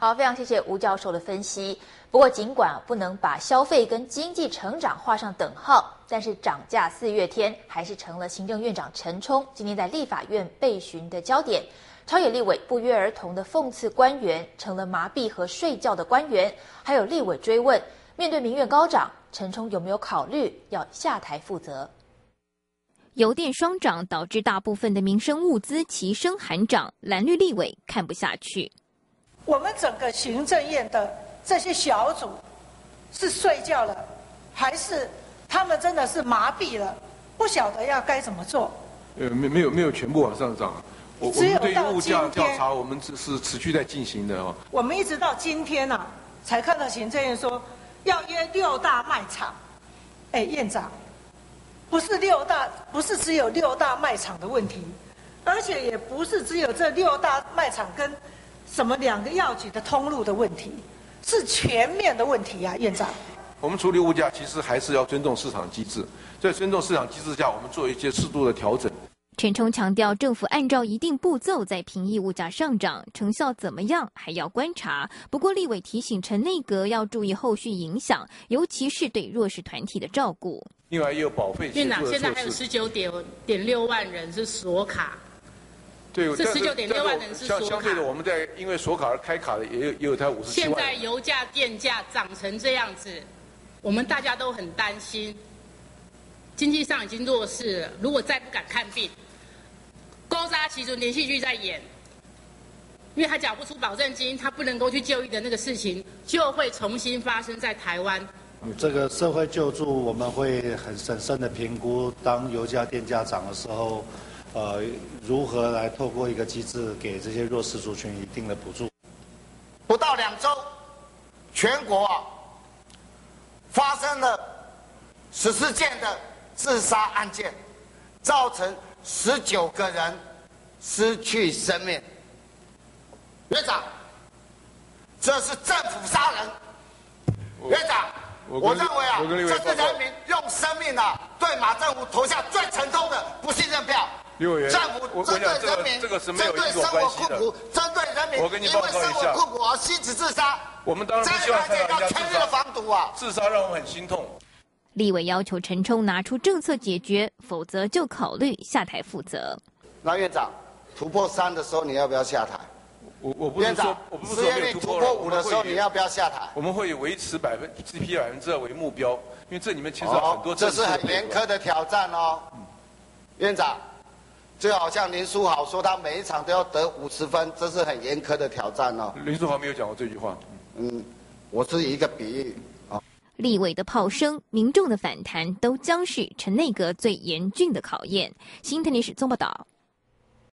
好，非常谢谢吴教授的分析。不过，尽管不能把消费跟经济成长画上等号，但是涨价四月天还是成了行政院长陈冲今天在立法院被询的焦点。朝野立委不约而同的讽刺官员成了麻痹和睡觉的官员，还有立委追问，面对民怨高涨，陈冲有没有考虑要下台负责？油电双涨导致大部分的民生物资齐声喊涨，蓝绿立委看不下去。我们整个行政院的这些小组是睡觉了，还是他们真的是麻痹了，不晓得要该怎么做？没有全部往上涨，我们对于物价调查我们是持续在进行的哦。我们一直到今天啊，才看到行政院说要约六大卖场，哎，院长，不是只有六大卖场的问题，而且也不是只有这六大卖场跟什么两个药局的通路的问题，是全面的问题啊，院长。我们处理物价其实还是要尊重市场机制，在尊重市场机制下，我们做一些适度的调整。陈冲强调，政府按照一定步骤在平抑物价上涨，成效怎么样还要观察。不过，立委提醒陈内阁要注意后续影响，尤其是对弱势团体的照顾。另外，也有保费。院长，现在还有19.6万人是锁卡。对，这19.6万人是锁卡。相对的，我们在因为锁卡而开卡的也有才57万。现在油价、电价涨成这样子，我们大家都很担心，经济上已经弱势了，如果再不敢看病，勾扎其中连续剧在演，因为他缴不出保证金，他不能够去就医的那个事情，就会重新发生在台湾。这个社会救助我们会很审慎的评估，当油价、电价涨的时候，如何来透过一个机制给这些弱势族群一定的补助。不到2周，全国啊发生了14件的自杀案件，造成19个人失去生命。院长，这是政府杀人。院长，我认为啊，这是人民用生命啊对马政府投下最沉痛的不信任票。政府针对人民，针对生活困苦，针对人民因为生活困苦而心死自杀。我们当然不希望看到人家自杀，自杀让我们很心痛。立委要求陈冲拿出政策解决，否则就考虑下台负责。那院长突破3的时候，你要不要下台？我不是说失业率突破5的时候，你要不要下台？我们会维持GDP 2%为目标，因为这里面牵涉很多政策。这是很严苛的挑战哦，院长。就好像林书豪说他每一场都要得50分，这是很严苛的挑战哦。林书豪没有讲过这句话。我是一个比喻啊。立委的炮声，民众的反弹，都将是陈内阁最严峻的考验。新唐人报道。